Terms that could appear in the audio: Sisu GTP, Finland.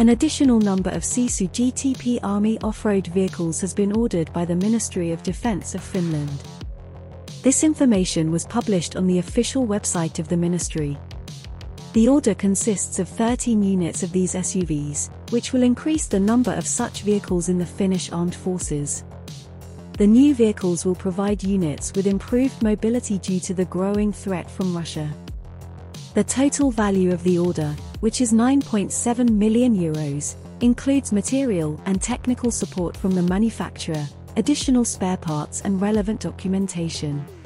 An additional number of Sisu GTP Army off-road vehicles has been ordered by the Ministry of Defence of Finland. This information was published on the official website of the ministry. The order consists of 13 units of these SUVs, which will increase the number of such vehicles in the Finnish Armed Forces. The new vehicles will provide units with improved mobility due to the growing threat from Russia. The total value of the order, which is €9.7 million, includes material and technical support from the manufacturer, additional spare parts and relevant documentation.